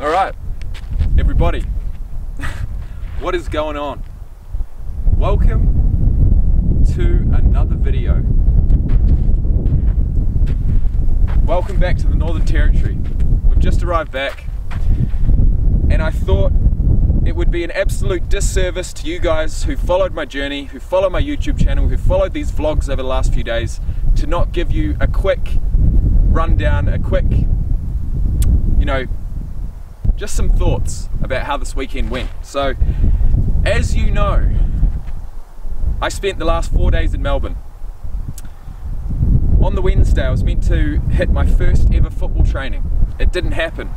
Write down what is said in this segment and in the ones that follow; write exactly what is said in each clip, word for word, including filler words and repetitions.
All right, everybody, what is going on? Welcome to another video. Welcome back to the Northern Territory. We've just arrived back, and I thought it would be an absolute disservice to you guys who followed my journey, who follow my YouTube channel, who followed these vlogs over the last few days, to not give you a quick rundown, a quick, you know, just some thoughts about how this weekend went. So, as you know, I spent the last four days in Melbourne. On the Wednesday, I was meant to hit my first ever football training. It didn't happen,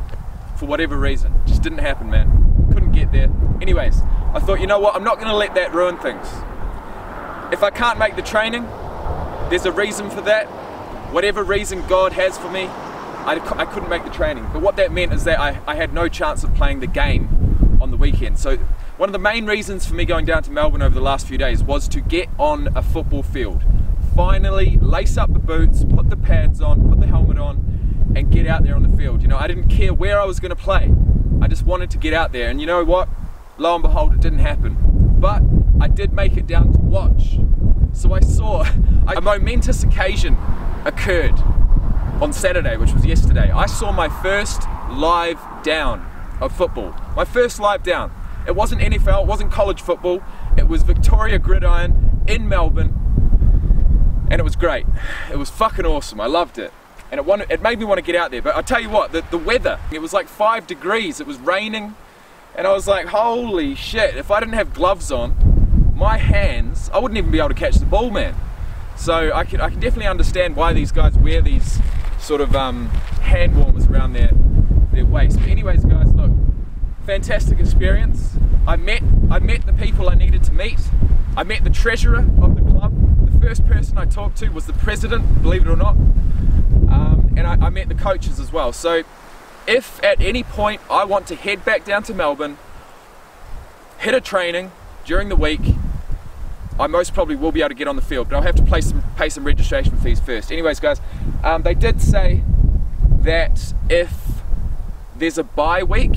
for whatever reason. It just didn't happen, man. Couldn't get there. Anyways, I thought, you know what, I'm not gonna let that ruin things. If I can't make the training, there's a reason for that. Whatever reason God has for me, I, I couldn't make the training. But what that meant is that I, I had no chance of playing the game on the weekend. So one of the main reasons for me going down to Melbourne over the last few days was to get on a football field. Finally lace up the boots, put the pads on, put the helmet on, and get out there on the field. You know, I didn't care where I was gonna play. I just wanted to get out there, and you know what? Lo and behold, it didn't happen. But I did make it down to watch. So I saw a momentous occasion occurred on Saturday, which was yesterday. I saw my first live down of football. My first live down. It wasn't N F L, it wasn't college football. It was Victoria Gridiron in Melbourne. And it was great. It was fucking awesome. I loved it. And it, won it made me want to get out there. But I'll tell you what, the, the weather, it was like five degrees. It was raining. And I was like, holy shit. If I didn't have gloves on, my hands, I wouldn't even be able to catch the ball, man. So I can, I can definitely understand why these guys wear these sort of um, hand warmers around their, their waist. But anyways, guys, look, fantastic experience. I met, I met the people I needed to meet. I met the treasurer of the club. First person I talked to was the president, believe it or not, um, and I, I met the coaches as well. So if at any point I want to head back down to Melbourne, hit a training during the week, I most probably will be able to get on the field, but I'll have to pay some, pay some registration fees first. Anyways guys, um, they did say that if there's a bye week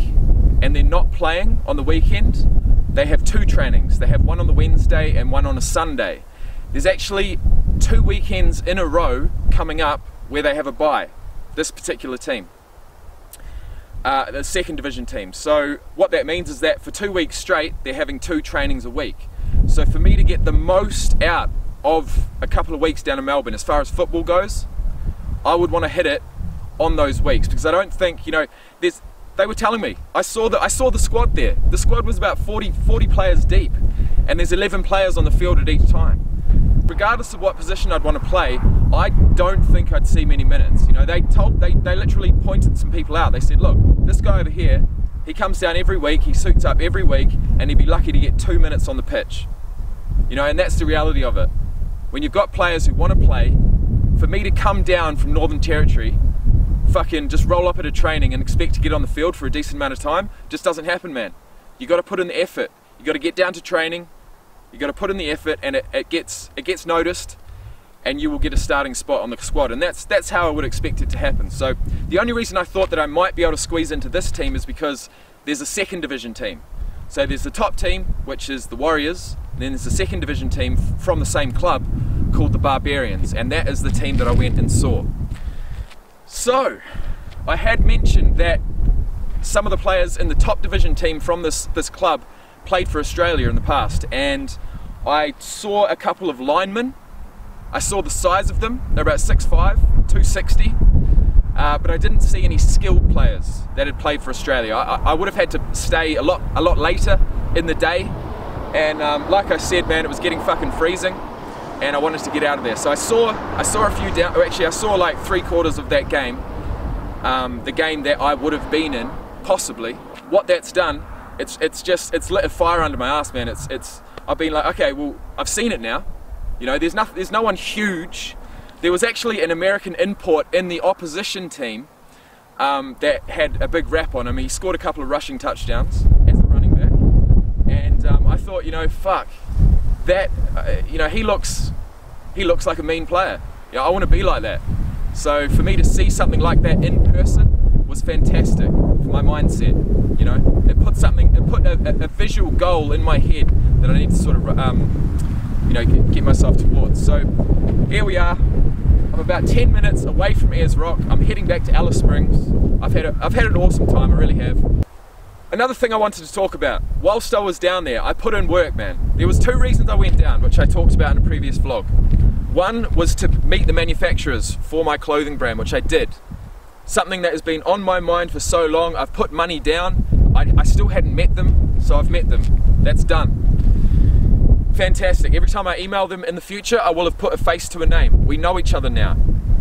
and they're not playing on the weekend, they have two trainings. They have one on the Wednesday and one on a Sunday. There's actually two weekends in a row coming up where they have a bye, this particular team, uh, the second division team. So what that means is that for two weeks straight, they're having two trainings a week. So for me to get the most out of a couple of weeks down in Melbourne, as far as football goes, I would want to hit it on those weeks, because I don't think, you know, there's, they were telling me, I saw the, I saw the squad there. The squad was about forty, forty players deep, and there's eleven players on the field at each time. Regardless of what position I'd want to play, I don't think I'd see many minutes. You know, they told, they, they literally pointed some people out. They said, look, this guy over here, he comes down every week, he suits up every week, and he'd be lucky to get two minutes on the pitch. You know, and that's the reality of it. When you've got players who want to play, for me to come down from Northern Territory, fucking just roll up at a training and expect to get on the field for a decent amount of time, just doesn't happen, man. You got to put in the effort. You got to get down to training. You've got to put in the effort, and it, it gets it gets noticed, and you will get a starting spot on the squad, and that's that's how I would expect it to happen. So the only reason I thought that I might be able to squeeze into this team is because there's a second division team. So there's the top team, which is the Warriors, and then there's a second division team from the same club called the Barbarians, and that is the team that I went and saw. So I had mentioned that some of the players in the top division team from this this club played for Australia in the past, and I saw a couple of linemen. I saw the size of them, they're about six five, two sixty, uh, but I didn't see any skilled players that had played for Australia. I, I would have had to stay a lot a lot later in the day, and um, like I said, man, it was getting fucking freezing, and I wanted to get out of there. So I saw I saw a few down, or actually I saw like three quarters of that game, um, the game that I would have been in, possibly. What that's done, It's, it's just, it's lit a fire under my ass, man. It's, it's, I've been like, okay, well, I've seen it now. You know, there's, nothing, there's no one huge. There was actually an American import in the opposition team um, that had a big rap on him. He scored a couple of rushing touchdowns as the running back. And um, I thought, you know, fuck, that, uh, you know, he looks, he looks like a mean player. You know, I want to be like that. So for me to see something like that in person, was fantastic for my mindset. You know, it put something, it put a, a, a visual goal in my head that I need to sort of, um, you know, get, get myself towards. So here we are. I'm about ten minutes away from Ayers Rock. I'm heading back to Alice Springs. I've had a, I've had an awesome time. I really have. Another thing I wanted to talk about, whilst I was down there, I put in work, man. There was two reasons I went down, which I talked about in a previous vlog. One was to meet the manufacturers for my clothing brand, which I did. Something that has been on my mind for so long. I've put money down. I, I still hadn't met them, so I've met them. That's done. Fantastic. Every time I email them in the future, I will have put a face to a name. We know each other now.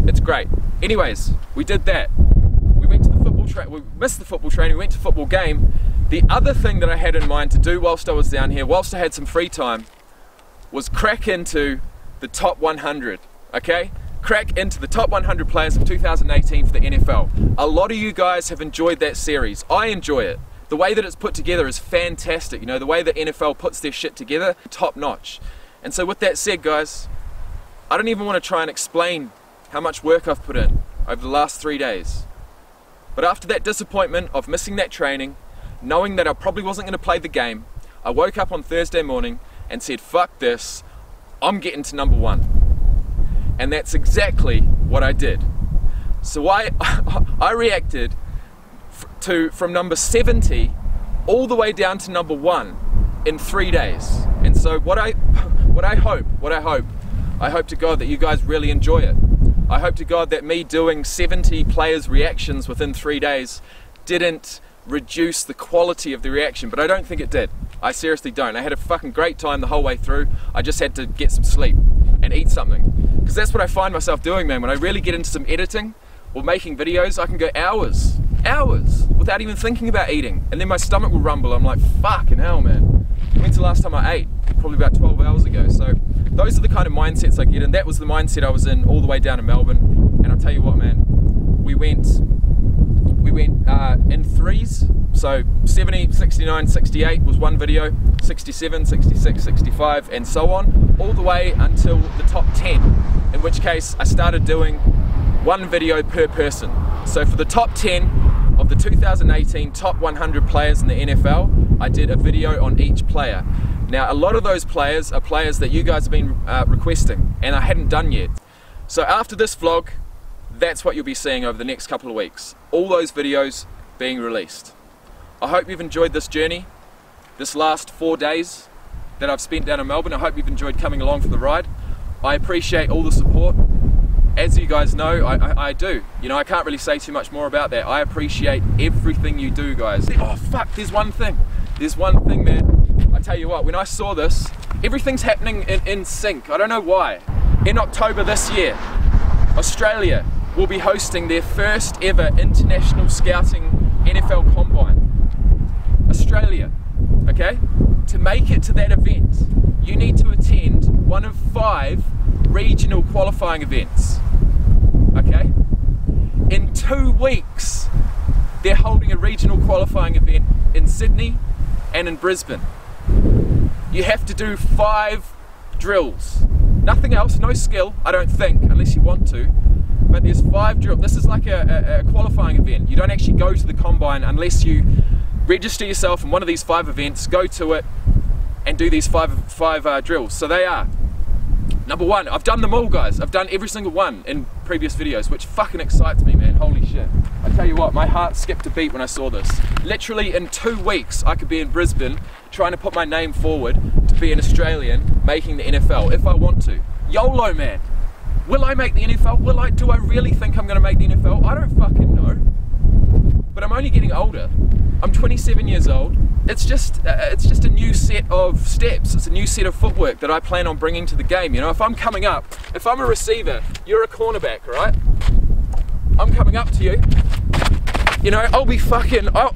It's great. Anyways, we did that. We went to the football train. We missed the football train. We went to football game. The other thing that I had in mind to do whilst I was down here, whilst I had some free time, was crack into the top one hundred, okay? Crack into the top one hundred players of two thousand eighteen for the N F L. A lot of you guys have enjoyed that series. I enjoy it. The way that it's put together is fantastic. You know, the way the N F L puts their shit together, top notch. And so with that said, guys, I don't even want to try and explain how much work I've put in over the last three days. But after that disappointment of missing that training, knowing that I probably wasn't going to play the game, I woke up on Thursday morning and said, fuck this, I'm getting to number one. And that's exactly what I did. So I, I reacted to from number seventy all the way down to number one in three days. And so what I, what I hope, what I hope, I hope to God that you guys really enjoy it. I hope to God that me doing seventy players' reactions within three days didn't reduce the quality of the reaction, but I don't think it did. I seriously don't. I had a fucking great time the whole way through. I just had to get some sleep and eat something, because that's what I find myself doing, man. When I really get into some editing or making videos, I can go hours hours without even thinking about eating, and then my stomach will rumble. I'm like, fucking hell, man, when's the last time I ate? Probably about twelve hours ago. So those are the kind of mindsets I get in. That was the mindset I was in all the way down in Melbourne. And I'll tell you what, man, we went We went uh, in threes, so seventy, sixty-nine, sixty-eight was one video, sixty-seven, sixty-six, sixty-five, and so on, all the way until the top ten, in which case I started doing one video per person. So for the top ten of the two thousand eighteen top one hundred players in the N F L, I did a video on each player. Now, a lot of those players are players that you guys have been uh, requesting, and I hadn't done yet. So after this vlog, that's what you'll be seeing over the next couple of weeks. All those videos being released. I hope you've enjoyed this journey, this last four days that I've spent down in Melbourne. I hope you've enjoyed coming along for the ride. I appreciate all the support. As you guys know, I, I, I do. You know, I can't really say too much more about that. I appreciate everything you do, guys. Oh, fuck, there's one thing. There's one thing, man. I tell you what, when I saw this, everything's happening in, in sync. I don't know why. In October this year, Australia will be hosting their first ever international scouting N F L combine. Australia, okay? To make it to that event, you need to attend one of five regional qualifying events, okay? In two weeks, they're holding a regional qualifying event in Sydney and in Brisbane. You have to do five drills. Nothing else, no skill, I don't think, unless you want to. But there's five drills. This is like a, a, a qualifying event. You don't actually go to the combine unless you register yourself in one of these five events, go to it, and do these five, five uh, drills. So they are. Number one, I've done them all, guys. I've done every single one in previous videos, which fucking excites me, man. Holy shit. I tell you what, my heart skipped a beat when I saw this. Literally in two weeks, I could be in Brisbane trying to put my name forward to be an Australian making the N F L if I want to. YOLO, man. Will I make the N F L? Will I? Do I really think I'm going to make the N F L? I don't fucking know. But I'm only getting older. I'm twenty-seven years old. It's just, uh, it's just a new set of steps. It's a new set of footwork that I plan on bringing to the game. You know, if I'm coming up, if I'm a receiver, you're a cornerback, right? I'm coming up to you. You know, I'll be fucking. I'll,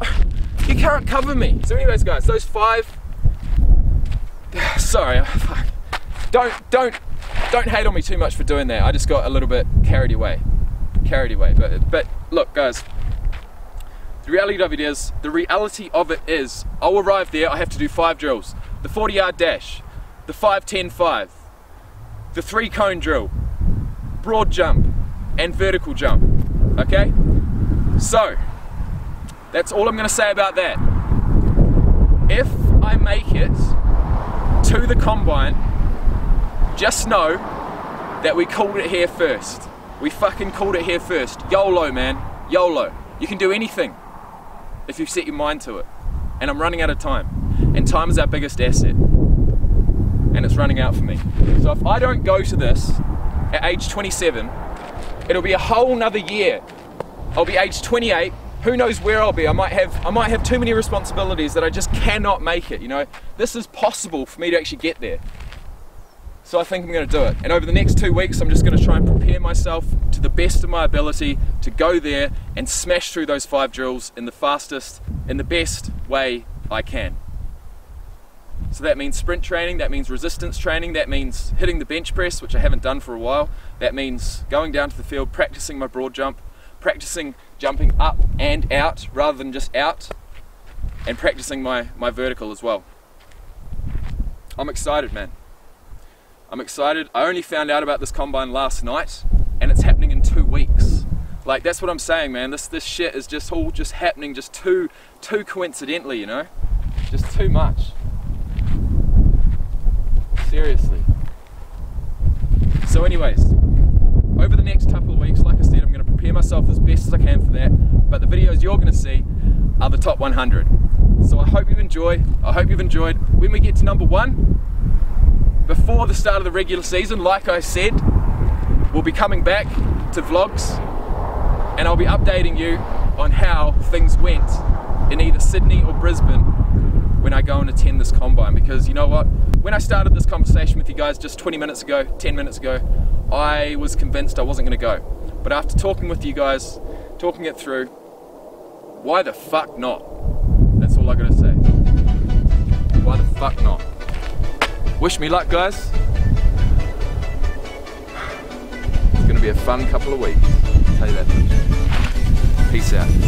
you can't cover me. So, anyways, guys, those five. Sorry, fuck. Don't, don't. Don't hate on me too much for doing that. I just got a little bit carried away, carried away. But but look, guys, the reality of it is, the reality of it is, I'll arrive there. I have to do five drills: the forty-yard dash, the five ten five, the three-cone drill, broad jump, and vertical jump. Okay, so That's all I'm going to say about that. If I make it to the Combine, just know that we called it here first. We fucking called it here first. YOLO, man. YOLO. You can do anything if you set your mind to it. And I'm running out of time. And time is our biggest asset. And it's running out for me. So if I don't go to this at age twenty-seven, it'll be a whole nother year. I'll be age twenty-eight. Who knows where I'll be? I might have I might have too many responsibilities that I just cannot make it, you know. This is possible for me to actually get there. So I think I'm going to do it. And over the next two weeks, I'm just going to try and prepare myself to the best of my ability to go there and smash through those five drills in the fastest, in the best way I can. So that means sprint training, that means resistance training, that means hitting the bench press, which I haven't done for a while. That means going down to the field, practicing my broad jump, practicing jumping up and out rather than just out, and practicing my, my vertical as well. I'm excited, man. I'm excited. I only found out about this Combine last night, and it's happening in two weeks. Like, that's what I'm saying, man. This this shit is just all just happening just too too coincidentally, you know? Just too much. Seriously. So anyways, over the next couple of weeks, like I said, I'm going to prepare myself as best as I can for that, but the videos you're going to see are the top one hundred. So I hope you've enjoyed. I hope you've enjoyed. When we get to number one, before the start of the regular season, like I said, we'll be coming back to vlogs, and I'll be updating you on how things went in either Sydney or Brisbane when I go and attend this Combine. Because you know what, when I started this conversation with you guys just twenty minutes ago, ten minutes ago, I was convinced I wasn't going to go. But after talking with you guys, talking it through, why the fuck not? That's all I gotta say. Why the fuck not? Wish me luck, guys. It's gonna be a fun couple of weeks, I'll tell you that much. Peace out.